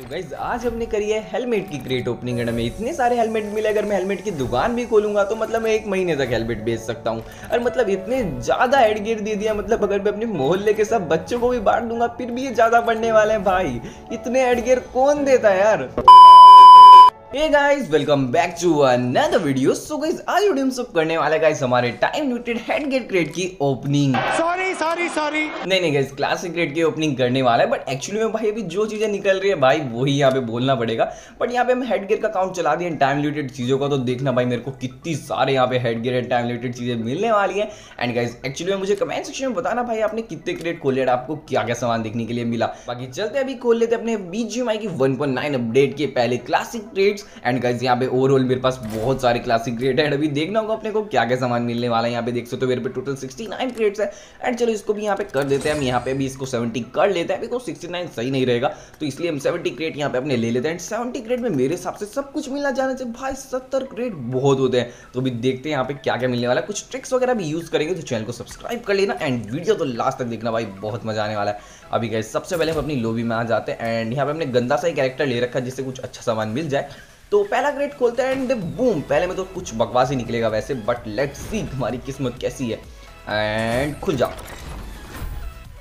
तो गाइज आज हमने करी है हेलमेट की क्रेट ओपनिंग एंड हमें इतने सारे हेलमेट मिले। अगर मैं हेलमेट की दुकान भी खोलूंगा तो मतलब मैं एक महीने तक हेलमेट बेच सकता हूँ। और मतलब इतने ज़्यादा हेड गियर दे दिया, मतलब अगर मैं अपने मोहल्ले के सब बच्चों को भी बांट दूंगा फिर भी ये ज़्यादा पड़ने वाले हैं भाई। इतने हेड गियर कौन देता है यार। Hey guys welcome back to another video. So guys आज वीडियो हम सब करने वाले गाइस हमारे टाइम न्यूटेड हेडगेट क्रेट की ओपनिंग सॉरी नहीं गाइस क्लासिक क्रेट की ओपनिंग करने वाला है। बट एक्चुअली में भाई अभी जो चीजें निकल रही है भाई वही यहाँ पे बोलना पड़ेगा। बट यहाँ पे हम हेडगेट का काउंट चला दिए टाइम लिमिटेड चीजों का, तो देखना भाई मेरे को कितनी सारे यहाँ पे हेडगेट एंड टाइम लिमिटेड चीजें मिलने वाली है। एंड गाइस एक्चुअली मुझे कमेंट सेक्शन में बताना भाई आपने कितने क्रेट खोले, आपको क्या क्या सामान देखने के लिए मिला। बाकी चलते अभी खोल लेते अपने BGMI की 1.9 अपडेट के पहले क्लासिक क्रेट। एंड गाइस यहाँ पे ओवरऑल मेरे पास बहुत सारे क्लासिक क्रेट है। अभी देखना होगा अपने को क्या क्या सामान मिलने वाला है। यहाँ पे देख सकते हो तो मेरे पे टोटल 69 क्रेट्स है। एंड चलो इसको भी यहाँ पे कर देते हैं, हम यहाँ पे भी इसको 70 कर लेते हैं। 69 सही नहीं रहेगा तो इसलिए हम 70 क्रेट यहाँ पे अपने ले लेते हैं। 70 क्रेट में मेरे हिसाब से सब कुछ मिलना जाना चाहिए भाई। 70 क्रेट बहुत होते हैं। तो अभी देखते हैं यहाँ पे क्या क्या मिलने वाला है। कुछ ट्रिक्स वगैरह भी यूज करेंगे तो चैनल को सब्सक्राइब कर लेना एंड वीडियो तो लास्ट तक देखना भाई, बहुत मजा आने वाला है। अभी गाइस सबसे पहले हम अपनी लोबी में आ जाते हैं एंड यहाँ पे हमने गंदा सा ही कैरेक्टर ले रखा है जिससे कुछ अच्छा सामान मिल जाए। तो पहला क्रेट खोलते हैं एंड बूम, पहले में तो कुछ बकवास ही निकलेगा वैसे, बट लेट्स सी हमारी किस्मत कैसी है। एंड खुल जाओ।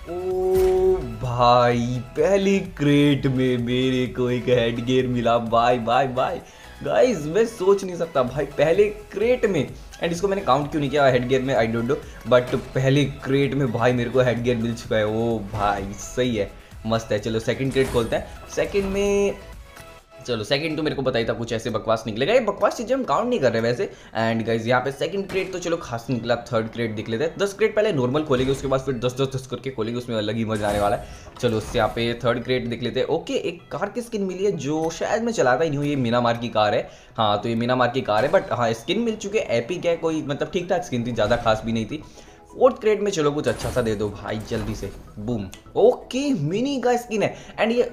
ओ भाई पहली क्रेट में मेरे को एक हेड गियर मिला। बाय बाय बाय गाइस, मैं सोच नहीं सकता भाई पहले क्रेट में। एंड इसको मैंने काउंट क्यों नहीं किया हेड गियर में, आई डोंट नो। बट पहले क्रेट में भाई मेरे को हेड गियर मिल चुका है। ओ भाई सही है, मस्त है। चलो सेकंड क्रेट खोलते हैं। सेकंड में चलो सेकंड तो मेरे को पता ही था कुछ ऐसे बकवास निकलेगा। ये बकवास चीजें हम काउंट नहीं कर रहे वैसे। एंड गाइज यहाँ पे सेकंड क्रेट तो चलो खास निकला। थर्ड क्रेट देख लेते हैं। 10 क्रेट पहले नॉर्मल खोलेंगे, उसके बाद फिर 10 10 10 करके खोलेंगे, उसमें अलग ही मजा आने वाला है। चलो उससे यहाँ पे थर्ड क्रेट देख लेते हैं। ओके एक कार की स्किन मिली है जो शायद मैं चलाता ही नहीं हूँ। ये मीनामार की कार है, हाँ तो ये मीनामार की कार है। बट हाँ स्किन मिल चुकी है, एपिक है कोई, मतलब ठीक ठाक स्किन थी, ज़्यादा खास भी नहीं थी। फोर्थ क्रेट में चलो कुछ अच्छा सा दे दो भाई जल्दी से। बूम, ओके मिनी का स्किन है एंड ये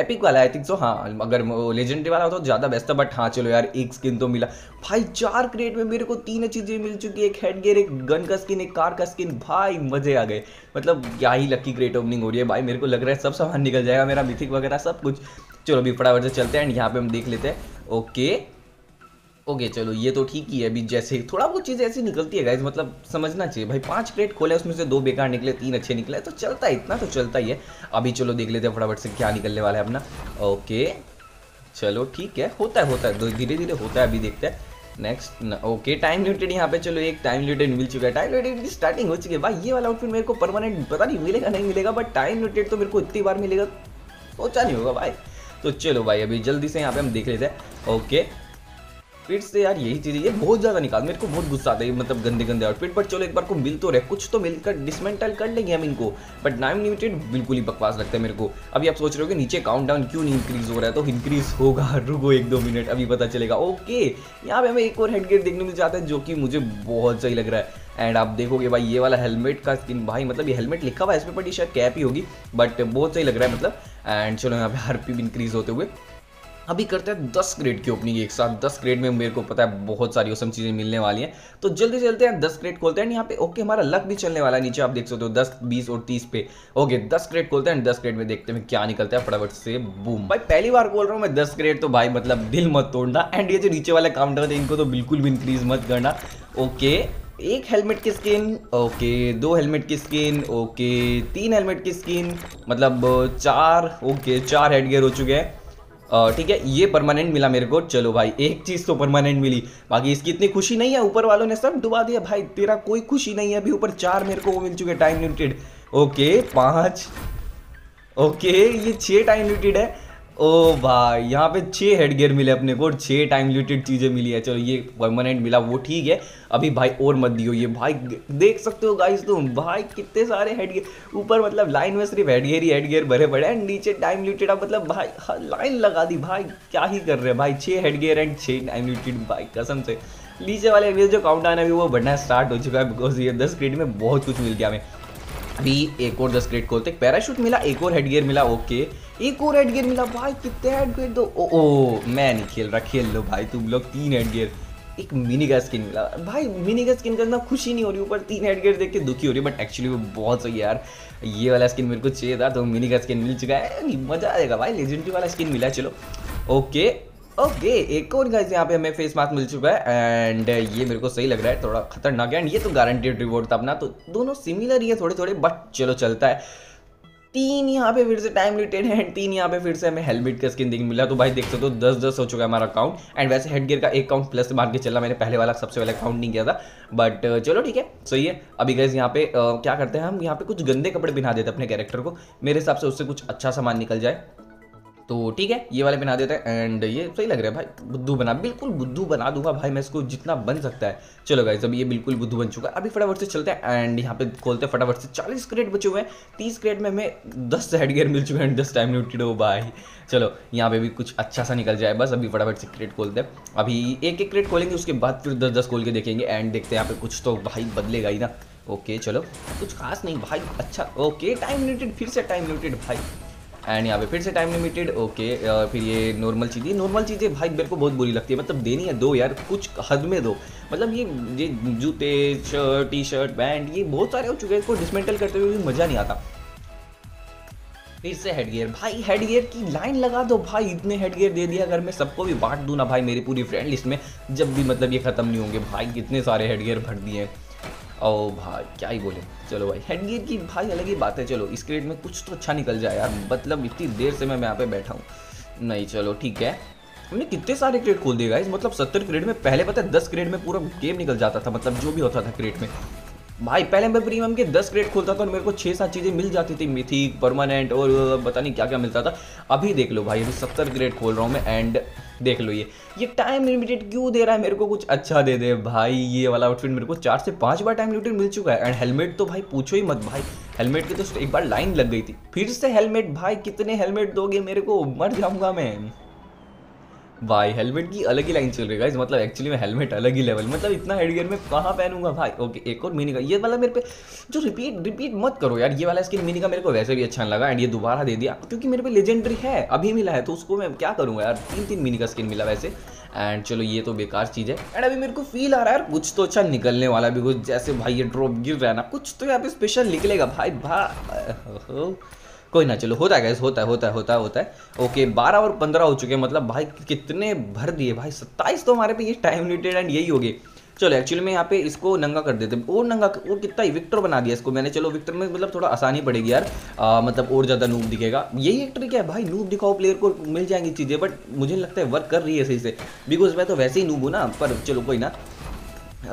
एपिक वाला आई थिंक सो। हाँ अगर लेजेंडरी वाला होता तो ज़्यादा बेस्ट था। बट हाँ चलो यार एक स्किन तो मिला भाई। 4 क्रेट में मेरे को 3 चीज़ें मिल चुकी है, एक हेड गियर, एक गन का स्किन, एक कार का स्किन। भाई मज़े आ गए, मतलब क्या ही लकी क्रेट ओपनिंग हो रही है भाई। मेरे को लग रहा है सब सामान निकल जाएगा मेरा, मिथिक वगैरह सब कुछ। चलो अभी फटाफट से चलते हैं एंड यहाँ पर हम देख लेते हैं। ओके चलो ये तो ठीक ही है। अभी जैसे थोड़ा बहुत चीज़ें ऐसी निकलती है गाइज, मतलब समझना चाहिए भाई। 5 क्रेट खोले उसमें से 2 बेकार निकले, 3 अच्छे निकले, तो चलता है, इतना तो चलता ही है। अभी चलो देख लेते हैं फटाफट से क्या निकलने वाला है अपना। ओके चलो ठीक है, होता है धीरे धीरे होता है। अभी देखते हैं नेक्स्ट। ओके टाइम लिमिटेड यहाँ पे चलो एक टाइम लिमिटेड मिल चुका है। टाइम लिमिटेड की स्टार्टिंग हो चुकी है भाई। ये वाला आउटफिट मेरे को परमानेंट पता नहीं मिलेगा नहीं मिलेगा, बट टाइम लिमिटेड तो मेरे को इतनी बार मिलेगा सोचा नहीं होगा भाई। तो चलो भाई अभी जल्दी से यहाँ पे हम देख लेते हैं। ओके फिर से यार यही चीज़ें ये बहुत ज़्यादा निकाल, मेरे को बहुत गुस्सा आता है मतलब गंदे आउटफिट। पर चलो एक बार को मिल तो रहे, कुछ तो मिलकर डिसमेंटल कर लेंगे हम इनको। बट टाइम लिमिटेड बिल्कुल ही बकवास लगता है मेरे को। अभी आप सोच रहे हो कि नीचे काउंटडाउन क्यों नहीं इंक्रीज़ हो रहा है, तो इंक्रीज़ होगा, रुको 1-2 मिनट अभी पता चलेगा। ओके यहाँ पे हमें एक और हेडगेट देखने मिल जाता है जो कि मुझे बहुत सही लग रहा है। एंड आप देखोगे भाई ये वाला हेलमेट का स्किन भाई, मतलब ये हेलमेट लिखा हुआ है इसमें पर ये शायद कैप ही होगी, बट बहुत सही लग रहा है मतलब। एंड चलो यहाँ पे हार्पी भी इंक्रीज़ होते हुए। अभी करते हैं 10 क्रेट की ओपनिंग एक साथ। 10 क्रेट में मेरे को पता है बहुत सारी औसम चीज़ें मिलने वाली हैं, तो जल्दी चलते हैं 10 क्रेट खोलते हैं यहाँ पे। ओके हमारा लक भी चलने वाला है नीचे, आप देख सकते हो 10 20 और 30 पे। ओके 10 क्रेट खोलते हैं, 10 क्रेट में देखते हैं क्या निकलता है फटाफट से। बूम भाई पहली बार बोल रहा हूँ मैं 10 क्रेट, तो भाई मतलब दिल मत तोड़ना। एंड ये जो नीचे वाला काउंटर है इनको तो बिल्कुल भी इंक्रीज़ मत करना। ओके एक हेलमेट की स्किन, ओके 2 हेलमेट की स्किन, ओके 3 हेलमेट की स्किन, मतलब 4। ओके 4 हेड गियर हो चुके हैं ठीक है। ये परमानेंट मिला मेरे को। चलो भाई एक चीज़ तो परमानेंट मिली, बाकी इसकी इतनी खुशी नहीं है। ऊपर वालों ने सब डुबा दिया भाई, तेरा कोई खुशी नहीं है। अभी ऊपर 4 मेरे को वो मिल चुके टाइम लिमिटेड। ओके 5, ओके ये 6 टाइम लिमिटेड है। ओ भाई यहाँ पे 6 हेड गियर मिले अपने को और 6 टाइम लिमिटेड चीज़ें मिली है। चलो ये परमानेंट मिला वो ठीक है। अभी भाई और मत दियो ये भाई, देख सकते हो गाइस तुम भाई कितने सारे हेड गियर ऊपर, मतलब लाइन में सिर्फ हेड गियर भरे पड़े हैं। नीचे टाइम लिमिटेड आप मतलब भाई लाइन लगा दी भाई, क्या ही कर रहे हैं भाई। 6 head gear and 6 time limited भाई कसम से। नीचे वाले जो काउंट आना भी वो बढ़ना स्टार्ट हो चुका है बिकॉज ये 10 क्रेट में बहुत कुछ मिल गया हमें। अभी एक और 10 क्रेट खोलते, पैराशूट मिला, एक और हेड गियर मिला। ओके एक और हेड गियर मिला भाई, कितने हेड गियर दो। ओ मैं नहीं खेल रहा, खेल लो भाई तुम लोग। 3 हेड गियर एक मिनी का स्किन मिला भाई। मिनी का स्किन करना खुशी नहीं हो रही, ऊपर 3 हेड गियर देख के दुखी हो रही है, बट एक्चुअली वो बहुत सही है यार। ये वाला स्किन मेरे को चाहिए था, तो मिनी का स्किन मिल चुका है, मज़ा आएगा भाई। लेजेंडरी वाला स्किन मिला, चलो ओके ओके। एक और गाइस यहाँ पे हमें फेस मास्क मिल चुका है, एंड ये मेरे को सही लग रहा है, थोड़ा खतरनाक है। एंड ये तो गारंटेड रिवॉर्ड था अपना, तो दोनों सिमिलर ही है थोड़े थोड़े, बट चलो चलता है। 3 यहाँ पे फिर से टाइम रिटेड है, एंड 3 यहाँ पे फिर से हमें हेलमेट का स्किन मिला। तो भाई देख सकते हो 10-10 हो चुका है हमारा अकाउंट। एंड वैसे हेडगियर का एक अकाउंट प्लस मार के चला, मैंने पहले वाला सबसे पहले अकाउंट नहीं किया था, बट चलो ठीक है सही है। अभी गाइस यहाँ पे क्या करते हैं, हम यहाँ पे कुछ गंदे कपड़े पहना देते हैं अपने कैरेक्टर को, मेरे हिसाब से उससे कुछ अच्छा सामान निकल जाए, तो ठीक है ये वाले पहना देते हैं। एंड ये सही लग रहा है भाई, बुद्धू बना, बिल्कुल बुद्धू बना दूंगा भाई मैं इसको, जितना बन सकता है। चलो गाइस अब ये बिल्कुल बुद्धू बन चुका है, अभी फटाफट से चलते हैं एंड यहाँ पे खोलते हैं फटाफट से। 40 क्रेट बचे हुए हैं, 30 क्रेट में हमें 10 हेड गियर मिल चुके हैं, 10 टाइम लिमिटेड हो भाई। चलो यहाँ पे भी कुछ अच्छा सा निकल जाए बस, अभी फटाफट से क्रेट खोलते हैं। अभी एक एक क्रेट खोलेंगे, उसके बाद फिर 10-10 खोल के देखेंगे, एंड देखते हैं यहाँ पे कुछ तो भाई बदलेगा ही ना। ओके चलो कुछ खास नहीं भाई, अच्छा ओके टाइम लिमिटेड, फिर से टाइम लिमिटेड भाई, एंड यहाँ पे फिर से टाइम लिमिटेड ओके। फिर ये नॉर्मल चीज़ें, नॉर्मल चीज़ें भाई मेरे को बहुत बुरी लगती है, मतलब देनी है दो यार, कुछ हद में दो। मतलब ये जूते, शर्ट, टी शर्ट, पैंट, ये बहुत सारे हो चुके हैं, इसको डिसमेंटल करते हुए भी मज़ा नहीं आता। फिर से हेडगियर भाई, हेडगियर की लाइन लगा दो भाई, इतने हेडगियर दे दिया, अगर मैं सबको भी बांट दूँ ना भाई मेरी पूरी फ्रेंड लिस्ट में, जब भी मतलब ये ख़त्म नहीं होंगे भाई, कितने सारे हेडगियर भर दिए हैं। ओ भाई क्या ही बोले, चलो भाई हेडगियर की भाई अलग ही बात है। चलो इस क्रेड में कुछ तो अच्छा निकल जाए यार, मतलब इतनी देर से मैं यहाँ पे बैठा हूँ नहीं। चलो ठीक है, हमने कितने सारे क्रेड खोल दिए गाइस, मतलब 70 क्रेड में, पहले पता है 10 क्रेड में पूरा गेम निकल जाता था, मतलब जो भी होता था क्रेड में भाई। पहले मैं प्रीमियम के 10 क्रेड खोलता था और मेरे को 6-7 चीज़ें मिल जाती थी, मिथिक, परमानेंट और पता नहीं क्या क्या मिलता था। अभी देख लो भाई, अभी 70 क्रेड खोल रहा हूँ मैं, एंड देख लो ये टाइम लिमिटेड क्यों दे रहा है, मेरे को कुछ अच्छा दे दे भाई। ये वाला आउटफिट मेरे को 4 से 5 बार टाइम लिमिटेड मिल चुका है, एंड हेलमेट तो भाई पूछो ही मत भाई, हेलमेट की तो एक बार लाइन लग गई थी। फिर से हेलमेट भाई, कितने हेलमेट दोगे मेरे को, मर जाऊँगा मैं भाई। हेलमेट की अलग ही लाइन चल रही है गाइस, मतलब एक्चुअली मैं हेलमेट अलग ही लेवल, मतलब इतना हेडगियर में कहाँ पहनूंगा भाई। ओके एक और मिनी का, ये वाला मेरे पे जो रिपीट मत करो यार, ये वाला स्किन मिनी का मेरे को वैसे भी अच्छा लगा, एंड ये दोबारा दे दिया क्योंकि मेरे पे लेजेंडरी है, अभी मिला है, तो उसको मैं क्या करूँगा यार। 3-3 मिनी का स्किन मिला वैसे, एंड चलो ये तो बेकार चीज़ है। एंड अभी मेरे को फील आ रहा है यार कुछ तो अच्छा निकलने वाला भी, कुछ जैसे भाई ये ड्रॉप गिर रहा है ना, कुछ तो यहाँ पे स्पेशल निकलेगा भाई। भाई कोई ना, चलो होता है गैस, होता है। ओके 12 और 15 हो चुके हैं, मतलब भाई कितने भर दिए भाई। 27 तो हमारे पे ये टाइम लिमिटेड एंड यही हो गए। चलो एक्चुअली में यहाँ पे इसको नंगा कर देते हैं, और नंगा और कितना विक्टर बना दिया इसको मैंने। चलो विक्टर में मतलब थोड़ा आसानी पड़ेगी यार, मतलब और ज़्यादा नूब दिखेगा। यही एक ट्रिक है भाई, नूब दिखाओ प्लेयर को, मिल जाएंगी चीज़ें, बट मुझे लगता है वर्क कर रही है सही से, बिकॉज मैं तो वैसे ही नूब हूँ ना। पर चलो कोई ना,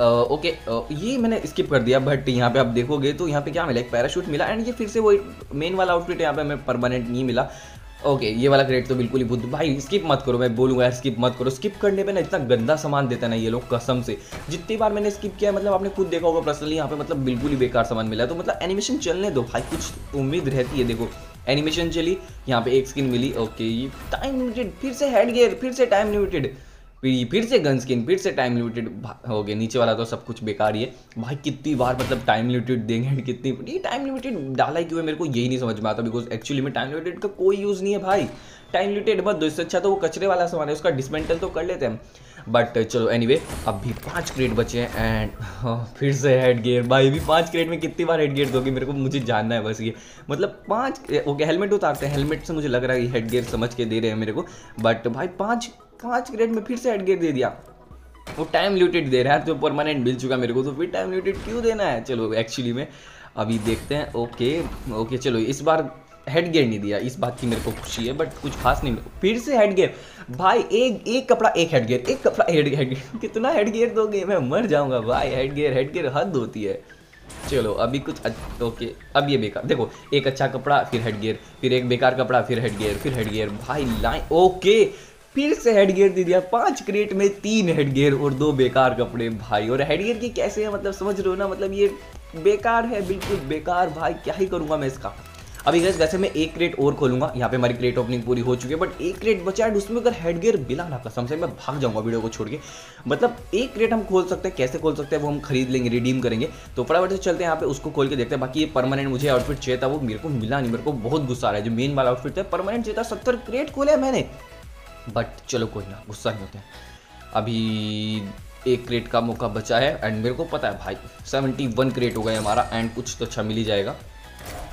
ओके ये मैंने स्किप कर दिया, बट यहाँ पे आप देखोगे तो यहाँ पे क्या मिला, एक पैराशूट मिला, एंड ये फिर से वही मेन वाला आउटफिट यहाँ पे हमें परमानेंट नहीं मिला। ओके ये वाला क्रेड तो बिल्कुल ही बुद्ध भाई, स्किप मत करो, मैं बोलूँगा यार स्किप मत करो। स्किप करने पे ना इतना गंदा सामान देता ना ये लोग, कसम से। जितनी बार मैंने स्किप किया मतलब आपने खुद देखा होगा पर्सनली, यहाँ पे मतलब बिल्कुल ही बेकार सामान मिला। तो मतलब एनिमेशन चलने दो भाई, कुछ उम्मीद रहती है। देखो एनिमेशन चली, यहाँ पे एक स्किन मिली। ओके ये टाइम लिमिटेड, फिर से हेड गियर, फिर से टाइम लिमिटेड, फिर से गन स्किन, फिर से टाइम लिमिटेड हो गया। नीचे वाला तो सब कुछ बेकार ही है भाई, कितनी बार मतलब टाइम लिमिटेड देंगे, कितनी ये टाइम लिमिटेड डाला क्यों है, मेरे को यही नहीं समझ में आता। बिकॉज एक्चुअली में टाइम लिमिटेड का कोई यूज़ नहीं है भाई, टाइम लिमिटेड मत दो, इससे अच्छा तो वो कचरे वाला सामान है, उसका डिसमेंटल तो कर लेते हैं। बट चलो एनीवे, अब भी 5 क्रेड बचे हैं, एंड फिर से हेड गियर भाई। भी 5 क्रेड में कितनी बार हेड गियर दोगे मेरे को, मुझे जानना है बस। ये मतलब 5 ओके हेलमेट उतारते हैं, हेलमेट से मुझे लग रहा है हेड गियर समझ के दे रहे हैं मेरे को, बट भाई 5 ग्रेड में फिर से हेडगियर दे दिया। वो टाइम लिमिटेड दे रहा है, तो परमानेंट मिल चुका मेरे को, तो फिर टाइम लिमिटेड क्यों देना है। चलो एक्चुअली में अभी देखते हैं। ओके चलो इस बार हेडगियर नहीं दिया, इस बात की मेरे को खुशी है, बट कुछ खास नहीं। फिर से हेडगियर भाई, एक कपड़ा एक हेडगियर, एक कपड़ा एक हेडगियर, कितना हेडगियर दोगे, मैं मर जाऊँगा भाई। हेडगियर हद होती है। चलो अभी कुछ ओके, अब ये बेकार, देखो एक अच्छा कपड़ा फिर हेडगियर, फिर एक बेकार कपड़ा फिर हेडगियर, भाई लाइन। ओके फिर से हेडगियर दे दिया, 5 क्रेट में 3 हेडगियर और 2 बेकार कपड़े भाई। और हेडगियर की कैसे है मतलब समझ रहे हो ना, मतलब ये बेकार है, बिल्कुल बेकार भाई, क्या ही करूँगा मैं इसका। अभी गैस वैसे मैं एक क्रेट और खोलूंगा, यहाँ पे हमारी क्रेट ओपनिंग पूरी हो चुकी है, बट एक क्रेट बचा है, उसमें अगर हेडगियर मिला ना कसम से मैं भाग जाऊँगा वीडियो को छोड़ के। मतलब एक क्रेट हम खोल सकते हैं, कैसे खोल सकते हैं वो हम खरीद लेंगे, रिडीम करेंगे। तो फटाफट से चलते हैं यहाँ पे, उसको खोल के देखते हैं। बाकी ये परमानेंट मुझे आउटफिट चाहिए था, वो मेरे को मिला नहीं, मेरे को बहुत गुस्सा आ रहा है। जो मेन वाला आउटफिट है परमानेंट चाहिए था, 70 क्रेट खोले मैंने, बट चलो कोई ना, गुस्सा नहीं होते हैं। अभी एक क्रेट का मौका बचा है एंड मेरे को पता है भाई 71 क्रेट हो गए हमारा एंड कुछ तो अच्छा मिल ही जाएगा।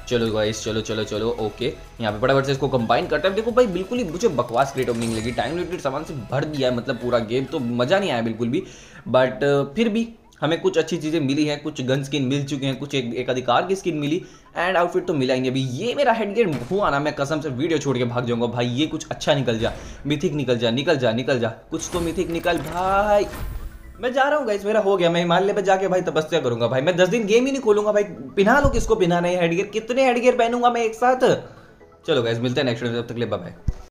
चलो गाइस चलो चलो चलो ओके, यहाँ पे फटाफट से इसको कंबाइन करते हैं। देखो भाई बिल्कुल ही मुझे बकवास क्रेट ओपनिंग लगी, टाइम लिमिटेड सामान से भर दिया है, मतलब पूरा गेम तो मज़ा नहीं आया बिल्कुल भी, बट फिर भी हमें कुछ अच्छी चीज़ें मिली हैं, कुछ गन स्किन मिल चुके हैं, कुछ एक अधिकार की स्किन मिली एंड आउटफिट तो मिला ही नहीं। अभी ये मेरा हेडगेट हुआ ना, मैं कसम से वीडियो छोड़ के भाग जाऊंगा भाई। ये कुछ अच्छा निकल जा, मिथिक निकल जा, निकल जा निकल जा, कुछ तो मिथिक निकल भाई। मैं जा रहा हूँ गाइस, मेरा हो गया, मैं हिमालय पे जाके भाई तपस्या करूंगा भाई। मैं 10 दिन गेम ही नहीं खोलूंगा भाई। पिन्हा लो, किसको पिन्हाना है हेडगेयर, कितने हेडगेयर पहनूंगा मैं एक साथ। चलो गाइस मिलते हैं नेक्स्ट वीडियो, तब तक ले बाय।